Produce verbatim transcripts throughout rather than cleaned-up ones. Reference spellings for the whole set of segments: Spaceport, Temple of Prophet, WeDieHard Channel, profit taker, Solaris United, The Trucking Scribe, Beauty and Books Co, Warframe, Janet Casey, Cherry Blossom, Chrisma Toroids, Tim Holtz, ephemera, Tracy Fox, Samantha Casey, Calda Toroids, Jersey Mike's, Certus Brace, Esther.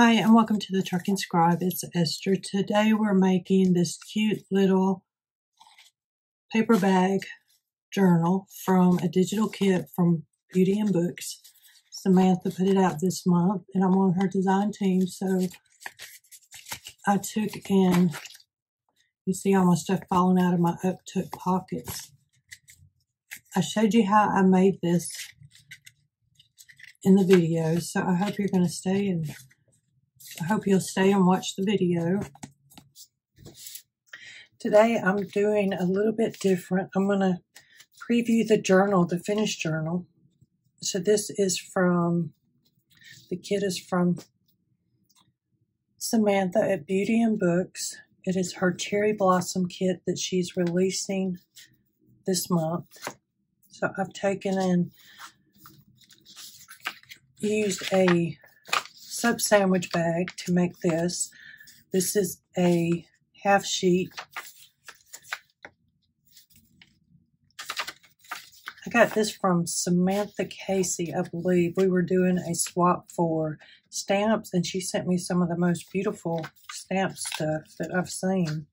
Hi, and welcome to The Trucking Scribe. It's Esther. Today we're making this cute little paper bag journal from a digital kit from Beauty and Books. Samantha put it out this month, and I'm on her design team, so I took in, you see all my stuff falling out of my uptuck pockets. I showed you how I made this in the video, so I hope you're going to stay in there. I hope you'll stay and watch the video. Today I'm doing a little bit different. I'm going to preview the journal, the finished journal. So this is from, the kit is from Samantha at Beauty and Books. It is her Cherry Blossom kit that she's releasing this month. So I've taken and used a sub sandwich bag to make this. This is a half sheet. I got this from Samantha Casey, I believe. We were doing a swap for stamps, and she sent me some of the most beautiful stamp stuff that I've seen.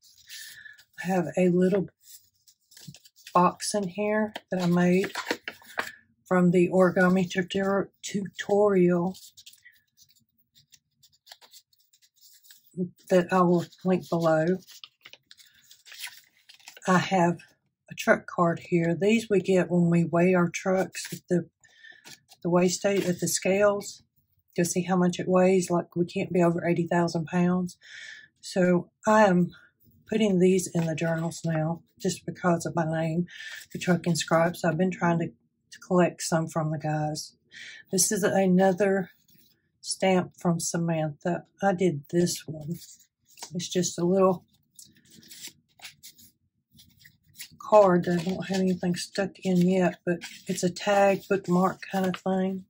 I have a little box in here that I made from the origami tutor tutorial. That I will link below. I have a truck card here. These we get when we weigh our trucks at the the weigh state at the scales to see how much it weighs. Like we can't be over eighty thousand pounds. So I am putting these in the journals now, just because of my name, The Trucking Scribe. So I've been trying to, to collect some from the guys. This is another stamp from Samantha. I did this one. It's just a little card that I don't have anything stuck in yet, but it's a tag, bookmark kind of thing.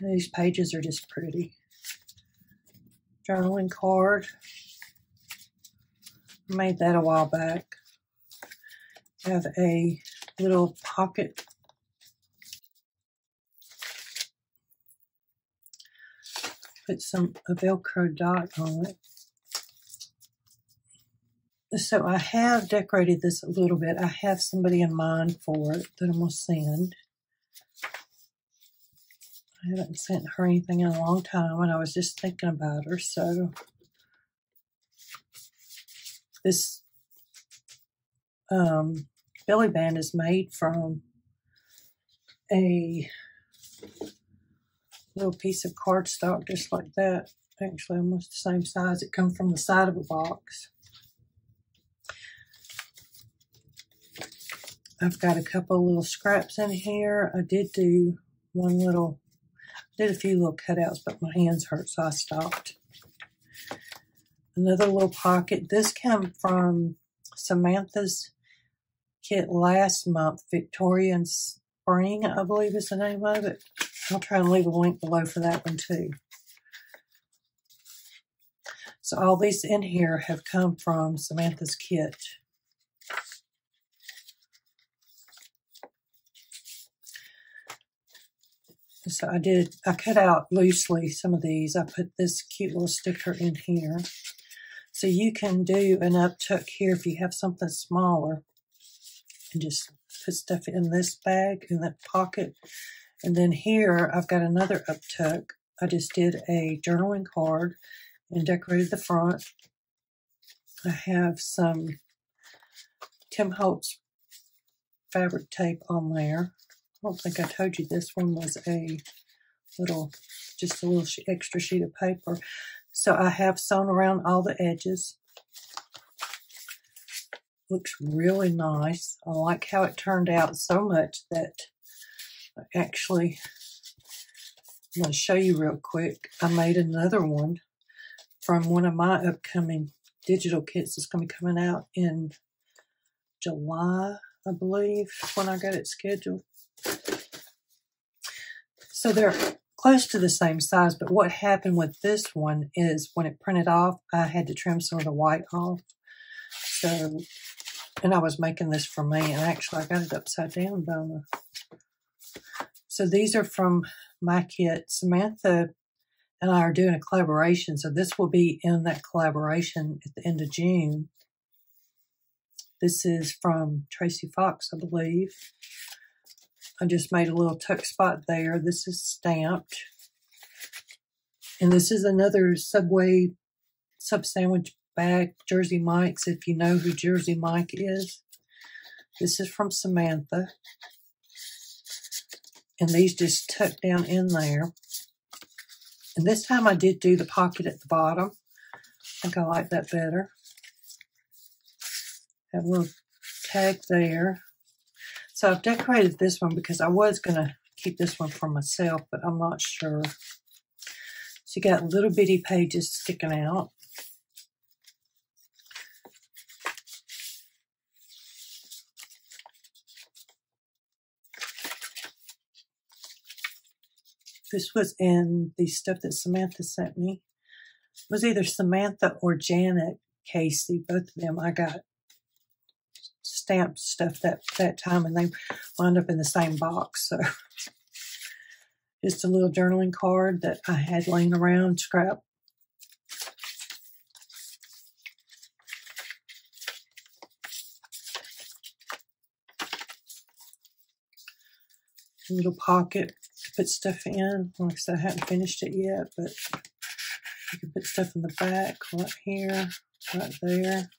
These pages are just pretty. Journaling card. I made that a while back. I have a little pocket put some a Velcro dot on it. So I have decorated this a little bit. I have somebody in mind for it that I'm going to send. I haven't sent her anything in a long time, and I was just thinking about her. So this um, belly band is made from a little piece of cardstock just like that. Actually, almost the same size. It comes from the side of a box. I've got a couple little scraps in here. I did do one little, did a few little cutouts, but my hands hurt, so I stopped. Another little pocket. This came from Samantha's kit last month, Victorian Spring, I believe is the name of it. I'll try and leave a link below for that one too. So all these in here have come from Samantha's kit. So I did, I cut out loosely some of these. I put this cute little sticker in here. So you can do an uptuck here if you have something smaller and just put stuff in this bag, in that pocket. And then here, I've got another uptuck. I just did a journaling card and decorated the front. I have some Tim Holtz fabric tape on there. I don't think I told you this one was a little, just a little extra sheet of paper. So I have sewn around all the edges. Looks really nice. I like how it turned out so much that actually, I'm going to show you real quick. I made another one from one of my upcoming digital kits that's going to be coming out in July, I believe, when I got it scheduled. So they're close to the same size, but what happened with this one is when it printed off, I had to trim some of the white off. So, and I was making this for me, and actually I got it upside down, don't I? So these are from my kit. Samantha and I are doing a collaboration, so this will be in that collaboration at the end of June. This is from Tracy Fox, I believe. I just made a little tuck spot there. This is stamped. And this is another Subway sub sandwich bag, Jersey Mike's, if you know who Jersey Mike is. This is from Samantha. And these just tuck down in there. And this time I did do the pocket at the bottom. I think I like that better. Have a little tag there. So I've decorated this one because I was going to keep this one for myself, but I'm not sure. So you got little bitty pages sticking out. This was in the stuff that Samantha sent me. It was either Samantha or Janet Casey. Both of them I got stamped stuff that, that time, and they wound up in the same box. So just a little journaling card that I had laying around, scrap. A little pocket. Put stuff in. Like I said, I haven't finished it yet, but you can put stuff in the back, right here, right there.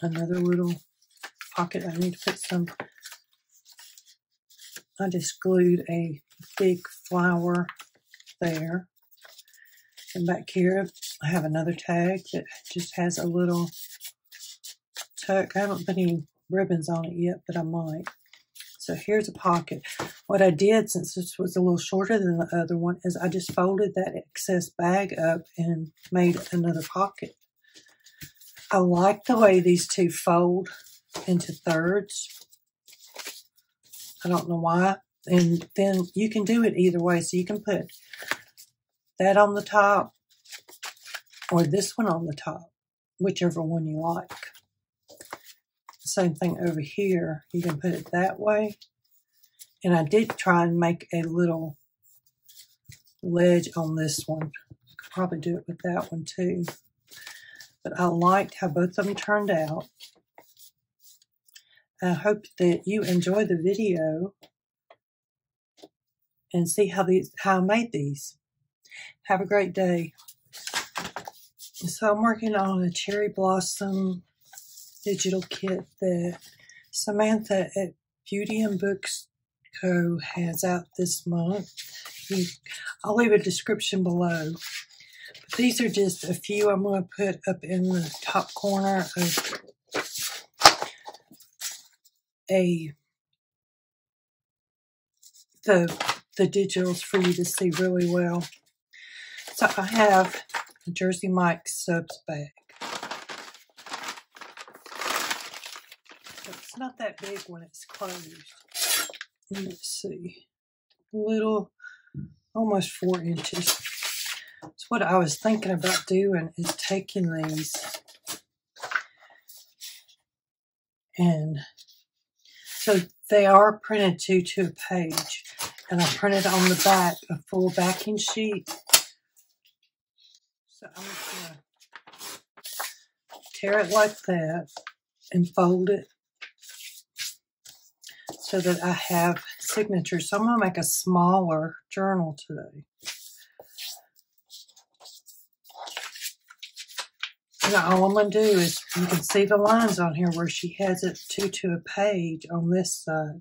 Another little pocket. I need to put some, I just glued a big flower there. And back here, I have another tag that just has a little tuck. I haven't put any ribbons on it yet, but I might. So here's a pocket. What I did, since this was a little shorter than the other one, is I just folded that excess bag up and made another pocket. I like the way these two fold into thirds. I don't know why. And then you can do it either way. So you can put that on the top or this one on the top, whichever one you like. Same thing over here. You can put it that way. And I did try and make a little ledge on this one. I could probably do it with that one too. But I liked how both of them turned out. I hope that you enjoy the video and see how these, how I made these. Have a great day. So I'm working on a Cherry Blossom digital kit that Samantha at Beauty and Books Co has out this month. You, I'll leave a description below. But these are just a few I'm going to put up in the top corner of a the the digitals for you to see really well. So I have a Jersey Mike's subs bag. It's not that big when it's closed. Let's see. A little, almost four inches. So what I was thinking about doing is taking these and so they are printed two to a page. And I printed on the back a full backing sheet. So I'm just going to tear it like that and fold it, so that I have signatures. So I'm going to make a smaller journal today. Now all I'm going to do is, you can see the lines on here where she has it two to a page on this side.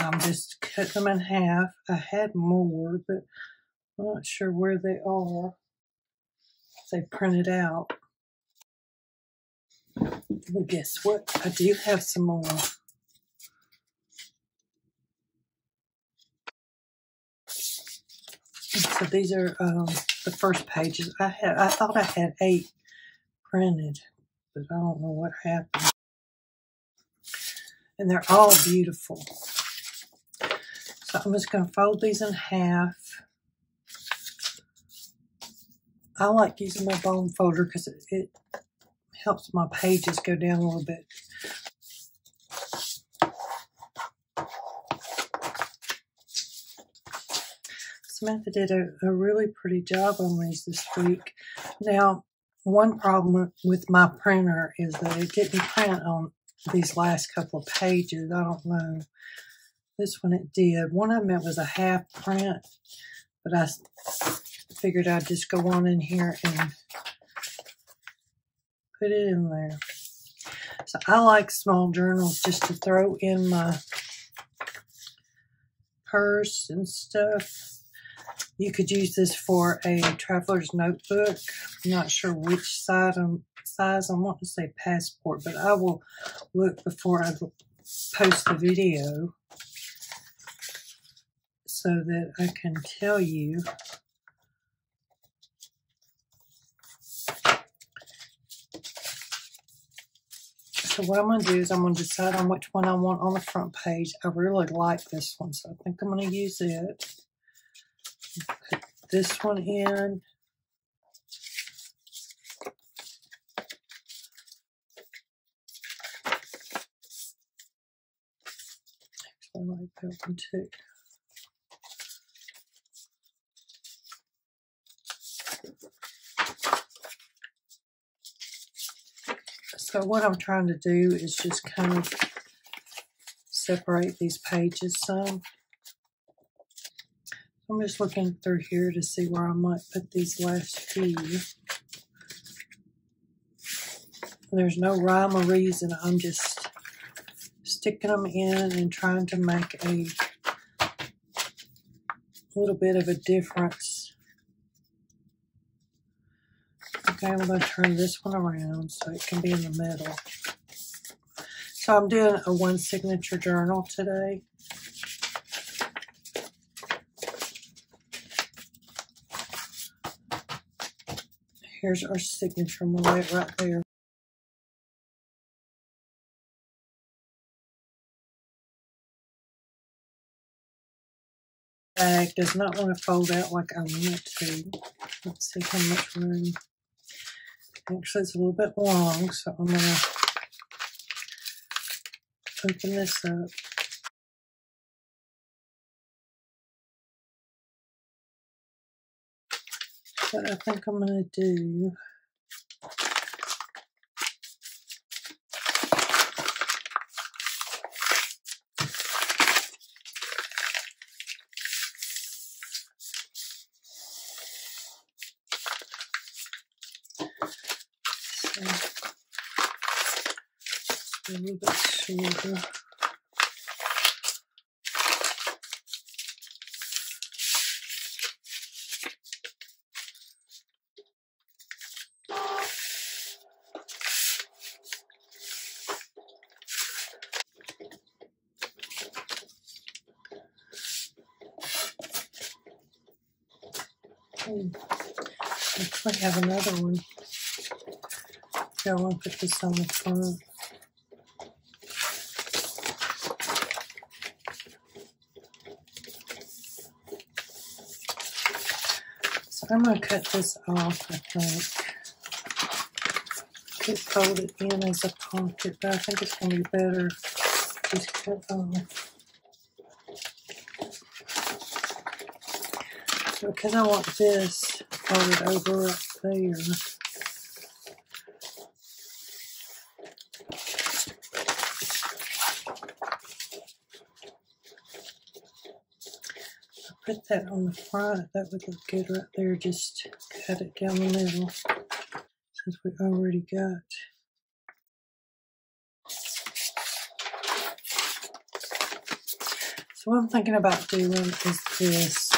I'm just cut them in half. I had more, but I'm not sure where they are. They printed out. Well, guess what? I do have some more. So these are um, the first pages. I had. I thought I had eight printed, but I don't know what happened. And they're all beautiful. So I'm just going to fold these in half I like using my bone folder because it, it helps my pages go down a little bit. Samantha did a, a really pretty job on these this week. Now, one problem with my printer is that it didn't print on these last couple of pages. I don't know. This one it did. One of them it was a half print, but I figured I'd just go on in here and put it in there. So I like small journals just to throw in my purse and stuff. You could use this for a traveler's notebook. I'm not sure which side I'm, size. I want to say passport, but I will look before I post the video so that I can tell you. So what I'm going to do is I'm going to decide on which one I want on the front page. I really like this one, so I think I'm going to use it. Put this one in. Actually, I like that one too. So what I'm trying to do is just kind of separate these pages some. I'm just looking through here to see where I might put these last few. There's no rhyme or reason. I'm just sticking them in and trying to make a little bit of a difference. Okay, I'm going to turn this one around so it can be in the middle. So I'm doing a one signature journal today. Here's our signature. I'm going to lay it right there. Bag does not want to fold out like I want it to. Let's see how much room. Actually, it's a little bit long, so I'm going to open this up. What I think I'm going to do so, a little bit shorter. I have another one. Yeah, I want to put this on the front. So I'm going to cut this off, I think. Just fold it in as a pocket, but I think it's going to be better just cut off. Because I want this folded over up there. I'll put that on the front. That would look good right there. Just cut it down the middle since we already got. So what I'm thinking about doing is this.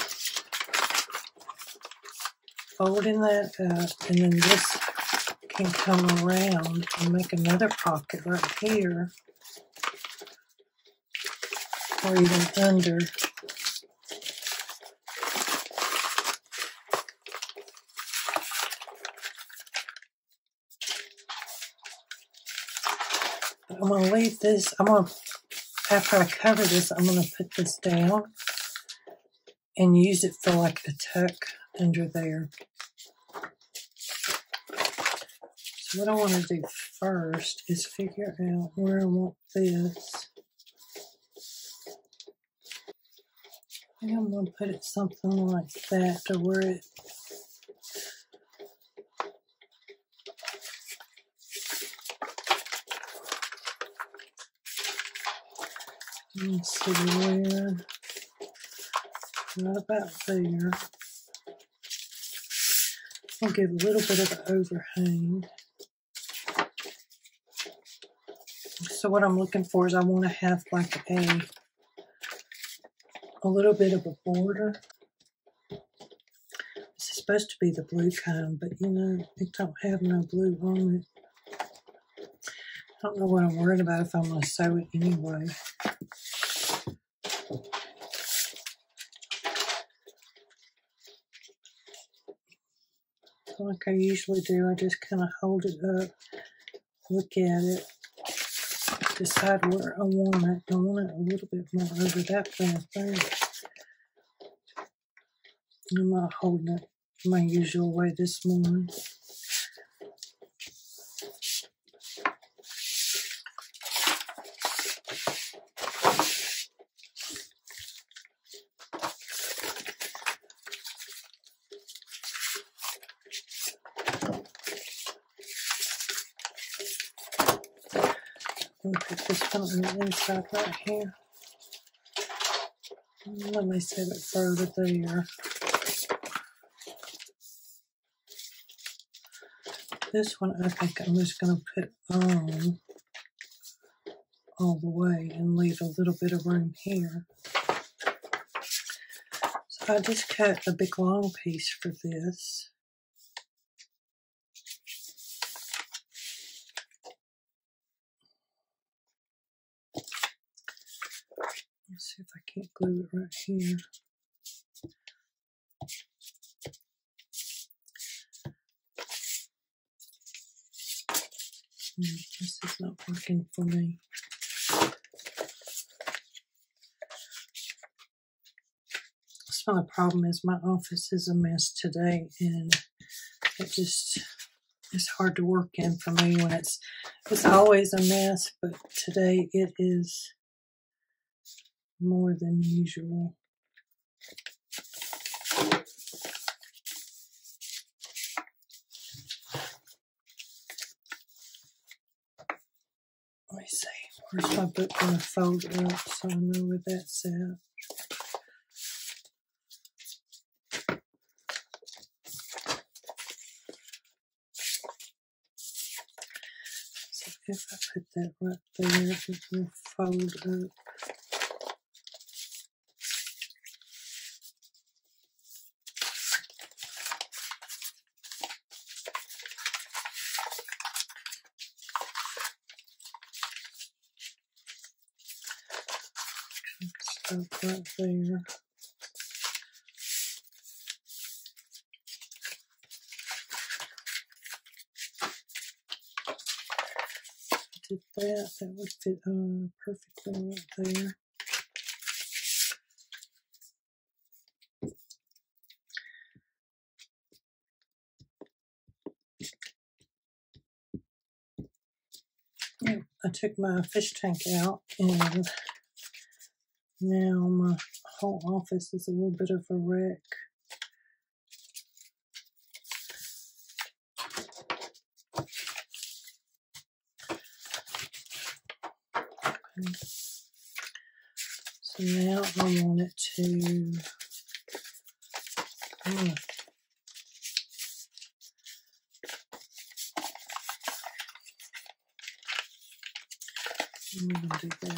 Folding that up, and then this can come around and make another pocket right here, or even under. I'm going to leave this, I'm going to, after I cover this, I'm going to put this down and use it for like a tuck under there. what I want to do first is figure out where I want this. I think I'm going to put it something like that to where it Let's see where. Right about there. I'll give a little bit of an overhang. So what I'm looking for is I want to have like a a little bit of a border. This is supposed to be the blue kind, but you know, it don't have no blue on it. I don't know what I'm worried about if I'm going to sew it anyway. Like I usually do, I just kind of hold it up, look at it, decide where I want it. I want it a little bit more over that path there. I'm not holding it my usual way this morning. On the inside right here. Let me set it further there. This one I think I'm just going to put on all the way and leave a little bit of room here. So I just cut a big long piece for this. See if I can't glue it right here. Mm, this is not working for me. That's my problem is my office is a mess today, and it just is hard to work in for me when it's it's always a mess, but today it is more than usual. Let me see. Where's my book going to fold up so I know where that's at? So if I put that right there, it will fold up. Right there. Did that, that would fit uh, perfectly right there. Yeah, I took my fish tank out and now my whole office is a little bit of a wreck. Okay. So now I want it to, I'm gonna, I'm gonna do there.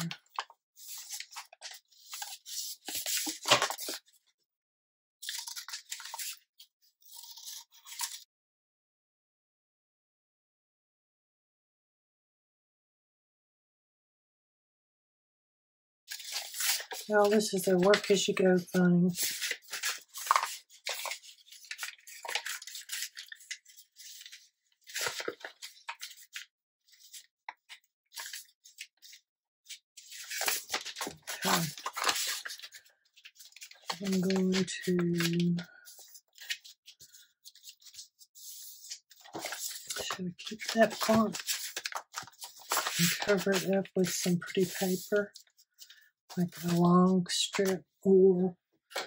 Well, this is their work as you go thing. Okay. I'm going to So we keep that font and cover it up with some pretty paper, like a long strip. Or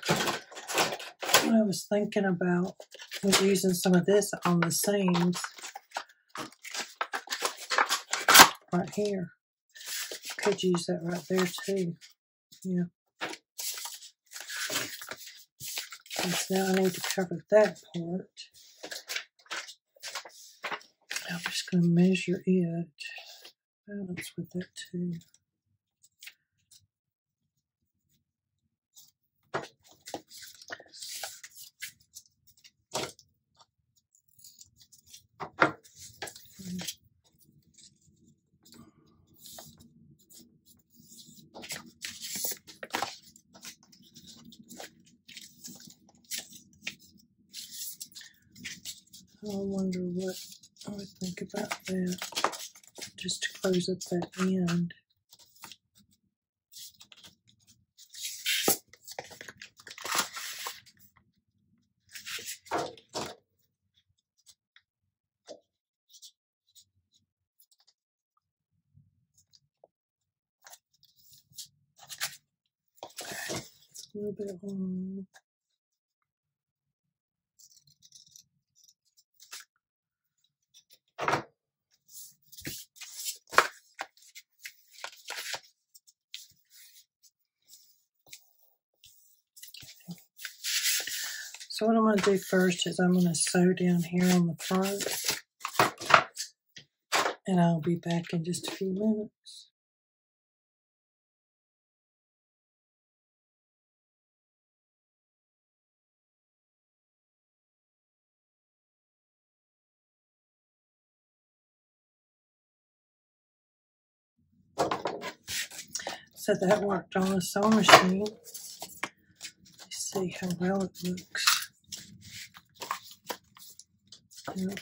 I was thinking about was using some of this on the seams right here. Could use that right there too. Yeah. And so now I need to cover that part. I'm just going to measure it. Balance with that too. About that, just to close up that end. Okay, it's a little bit long. So what I'm going to do first is I'm going to sew down here on the front, and I'll be back in just a few minutes. So that worked on the sewing machine. Let's see how well it looks. Yeah. So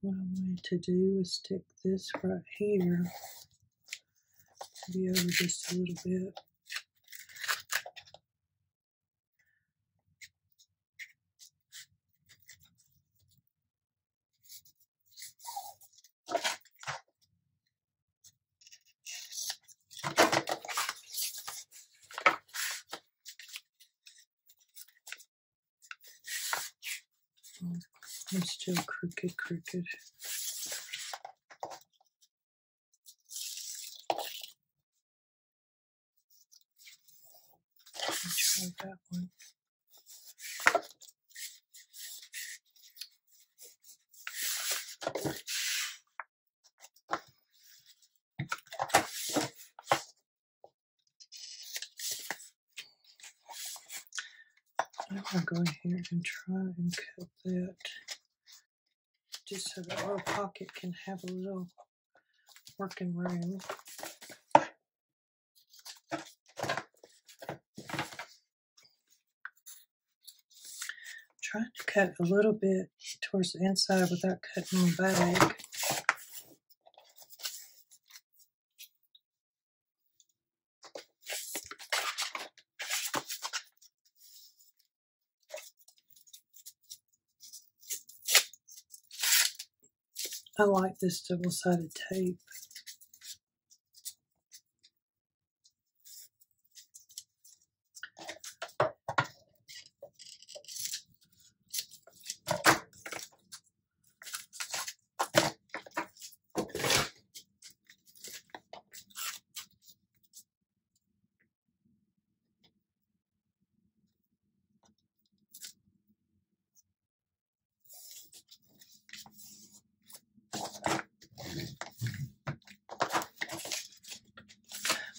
what I wanted to do is stick this right here, maybe over just a little bit. I'm still crooked, crooked. Let's try that one. I'm going to go in here and try and cut that, just so that our pocket can have a little working room. I'm trying to cut a little bit towards the inside without cutting the bag. I like this double-sided tape.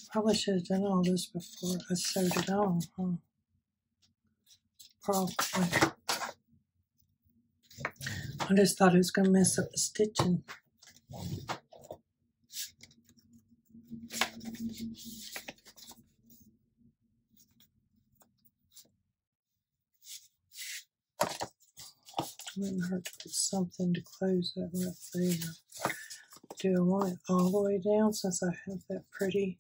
Probably should have done all this before I sewed it on, huh? Probably. I just thought it was going to mess up the stitching. It wouldn't hurt to put something to close that right there. Do I want it all the way down, since I have that pretty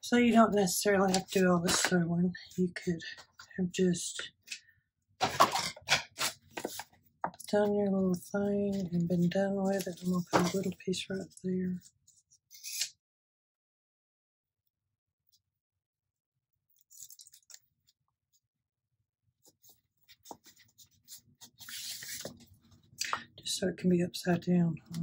So you don't necessarily have to do all this other one. You could have just done your little thing and been done with it. I'm going to put a little piece right there. Just so it can be upside down. Huh?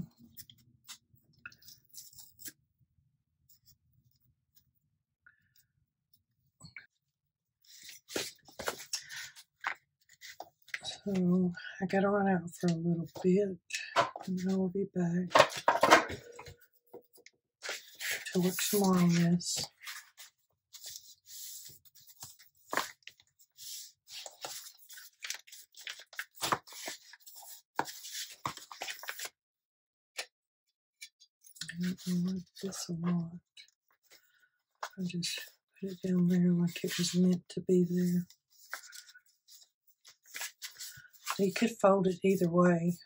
So I gotta run out for a little bit and then we'll be back to work some more on this. I don't like this a lot. I just put it down there like it was meant to be there. You could fold it either way.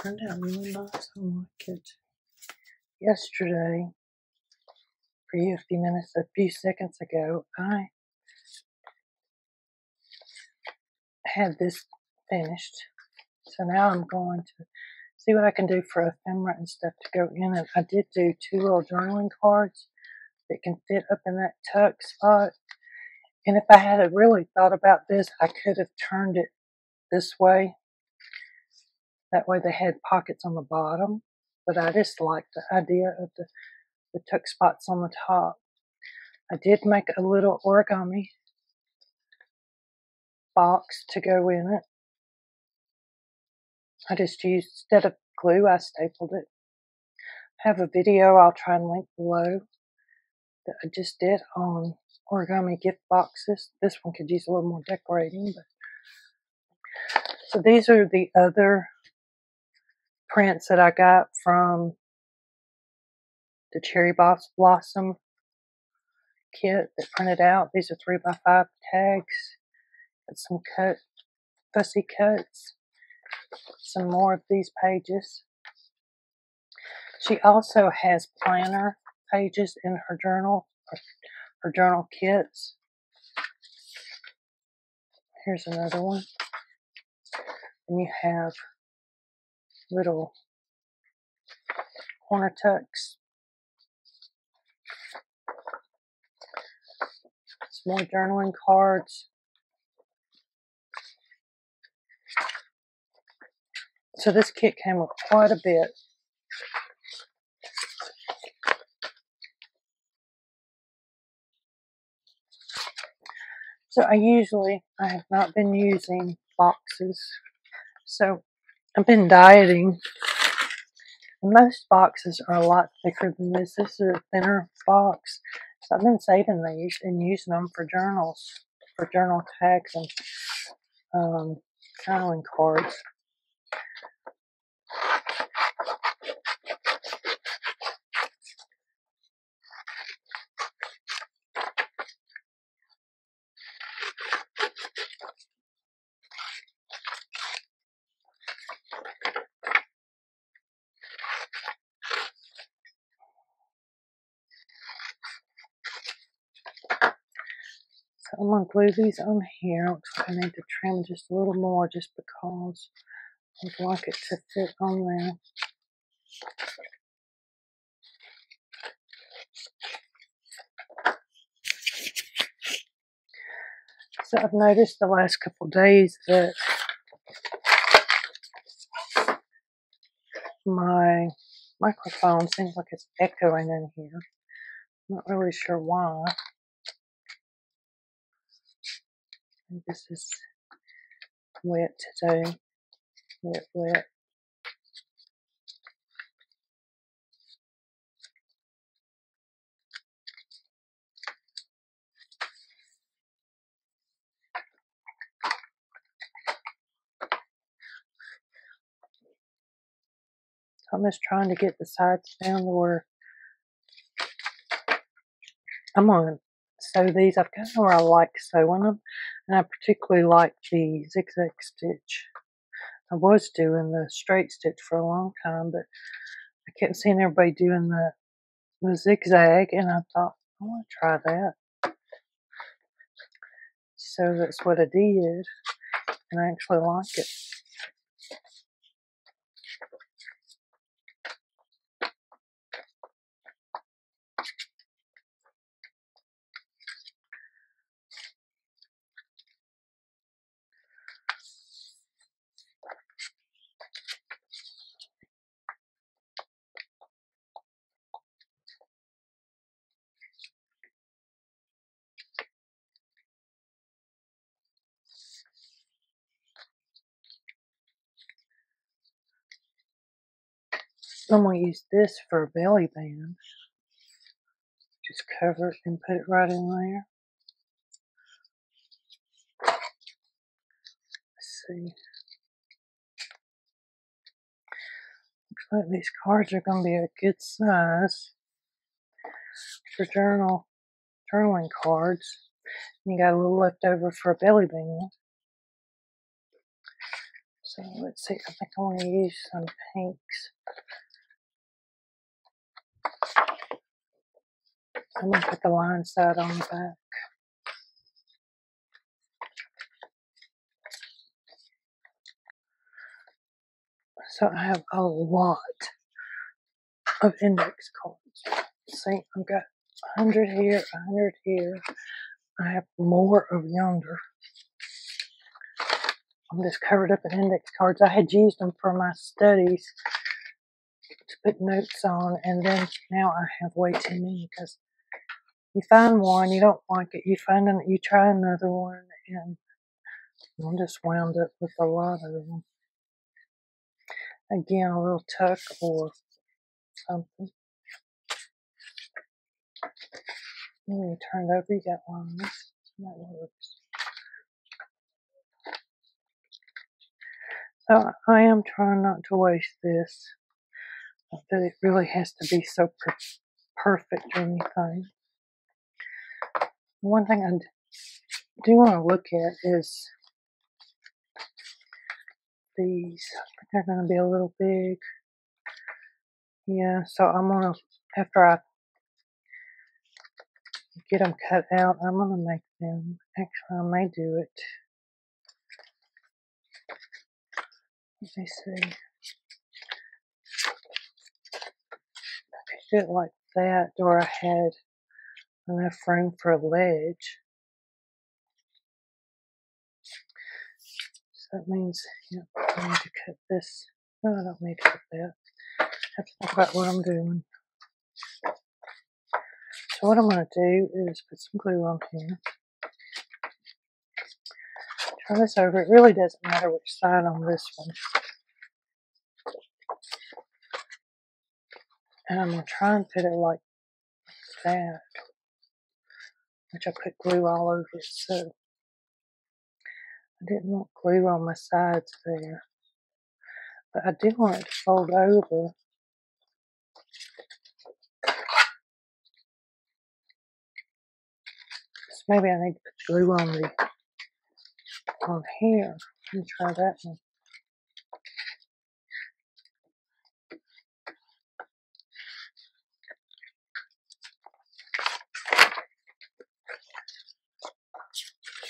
Turned out really nice. I like it. Yesterday, for you a few minutes, a few seconds ago, I had this finished. So now I'm going to see what I can do for ephemera and stuff to go in. And I did do two little journaling cards that can fit up in that tuck spot. And if I had really thought about this, I could have turned it this way. That way they had pockets on the bottom. But I just like the idea of the, the tuck spots on the top. I did make a little origami box to go in it. I just used, instead of glue, I stapled it. I have a video I'll try and link below that I just did on origami gift boxes. This one could use a little more decorating. But so these are the other prints that I got from the Cherry Blossom kit that printed out. These are three by five tags. Got some cut, fussy cuts. Some more of these pages. She also has planner pages in her journal, her journal kits. Here's another one. And you have little corner tucks. Some more journaling cards. So this kit came with quite a bit. So I usually, I have not been using boxes. So I've been dieting. Most boxes are a lot thicker than this. This is a thinner box. So I've been saving these and using them for journals, for journal tags and um, journaling cards. I'm going to glue these on here. Looks like I need to trim just a little more just because I'd like it to fit on there. So I've noticed the last couple of days that my microphone seems like it's echoing in here. I'm not really sure why. This is wet today, wet, wet. I'm just trying to get the sides down to where I'm going to sew these. I've kind of where I like sewing them, and I particularly like the zigzag stitch. I was doing the straight stitch for a long time, but I kept seeing everybody doing the, the zigzag, and I thought, I want to try that. So that's what I did, and I actually like it. I'm going to use this for a belly band. Just cover it and put it right in there. Let's see. Looks like these cards are going to be a good size for journal, journaling cards. And you got a little left over for a belly band. So let's see. I think I'm going to use some pinks. I'm going to put the line side on the back. So I have a lot of index cards. See, I've got one hundred here, one hundred here. I have more of yonder. I'm just covered up in index cards. I had used them for my studies to put notes on, and then now I have way too many because you find one, you don't like it, you find an, you try another one, and I'm just wound up with a lot of them. Again, a little tuck or something. When you turn it over, you got lines. That works. So I am trying not to waste this, but it really has to be so per perfect or anything. One thing I do want to look at is these. I think they're going to be a little big. Yeah, so I'm going to, after I get them cut out, I'm going to make them. Actually, I may do it. Let me see. I could do it like that, or I had enough room for a ledge. So that means, you know, I need to cut this. No, I don't need to cut that. I have to think about what I'm doing. So what I'm going to do is put some glue on here. Turn this over. It really doesn't matter which side on this one. And I'm going to try and fit it like that, which I put glue all over it, so I didn't want glue on my sides there, but I do want it to fold over. So maybe I need to put glue on the on here. Let me try that one.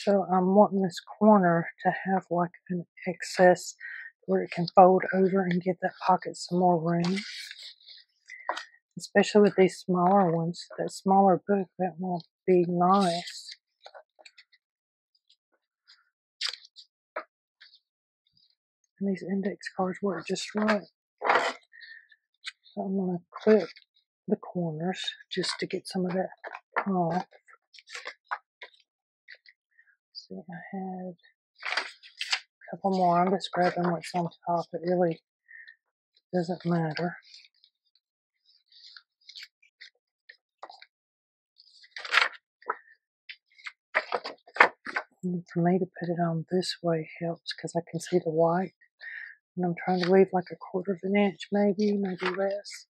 So I'm wanting this corner to have like an excess where it can fold over and give that pocket some more room. Especially with these smaller ones, that smaller book, that will be nice. And these index cards work just right. So I'm going to clip the corners just to get some of that off. I had a couple more. I'm just grabbing what's on top. It really doesn't matter. And for me to put it on this way helps because I can see the white And I'm trying to leave like a quarter of an inch, maybe, maybe less.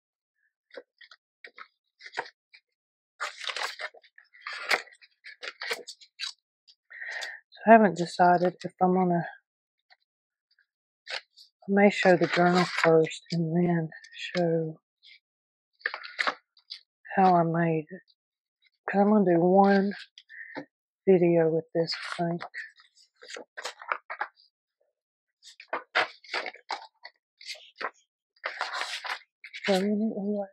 So I haven't decided if I'm going to, I may show the journal first and then show how I made it. Because I'm going to do one video with this, I think. Throwing it away.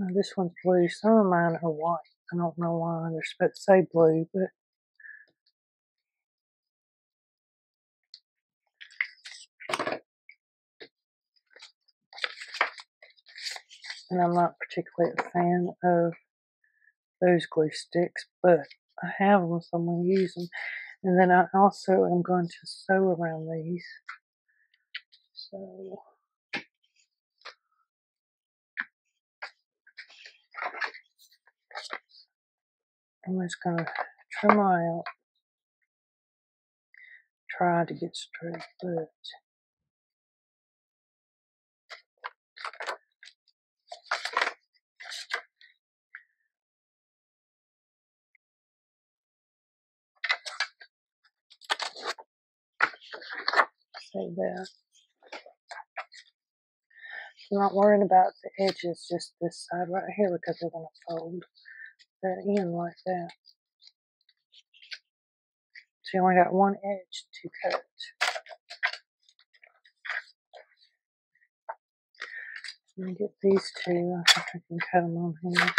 Now this one's blue. Some of mine are white. I don't know why they're supposed to say blue, but and I'm not particularly a fan of those glue sticks, but I have them, so I'm going to use them. And then I also am going to sew around these. So I'm just going to trim them out. Try to get straight, but save that. I'm not worrying about the edges, just this side right here, because we're going to fold that in like that. So you only got one edge to cut. Let me get these two. I think I can cut them on here.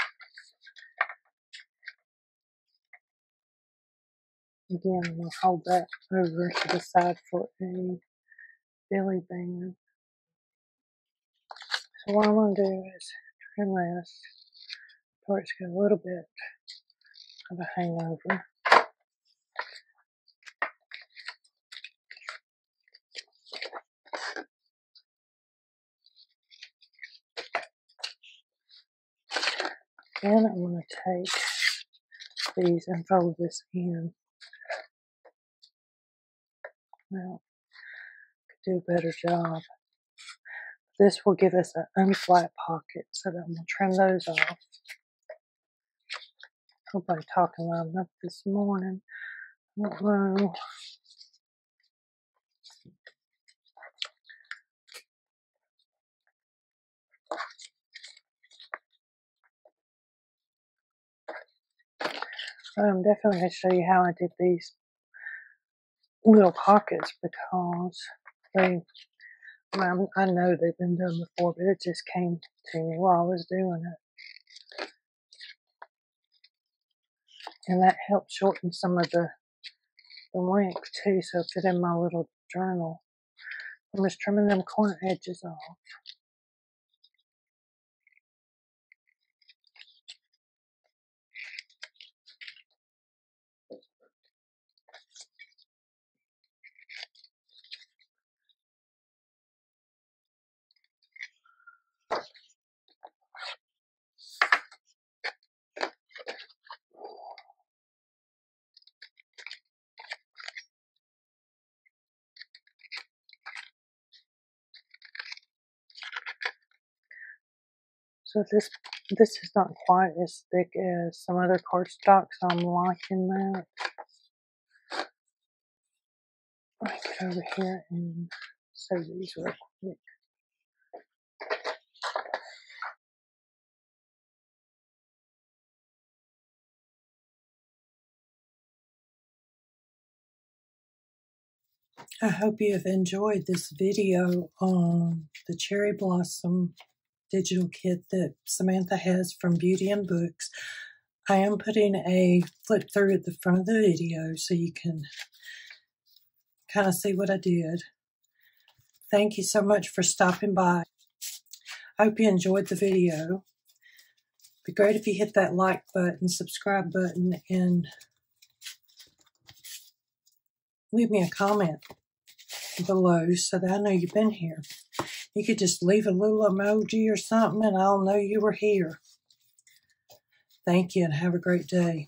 Again, I'm going to hold that over to the side for a belly band. So what I'm going to do is trim this so it's got a little bit of a hangover. Then I'm going to take these and fold this in. Now, I could do a better job. This will give us an unflat pocket, so that I'm going to trim those off. Hope I'm talking loud enough this morning. I don't know. I'm definitely going to show you how I did these little pockets, because they, well, I know they've been done before, but it just came to me while I was doing it. And that helped shorten some of the, the length too, so it fit in my little journal. I'm just trimming them corner edges off. So this this is not quite as thick as some other cardstock, so I'm liking that. I'll get over here and sew these real quick. I hope you have enjoyed this video on the Cherry Blossom digital kit that Samantha has from Beauty and Books. I am putting a flip through at the front of the video so you can kind of see what I did. Thank you so much for stopping by. I hope you enjoyed the video. It'd be great if you hit that like button, subscribe button, and leave me a comment below so that I know you've been here. You could just leave a little emoji or something and I'll know you were here. Thank you and have a great day.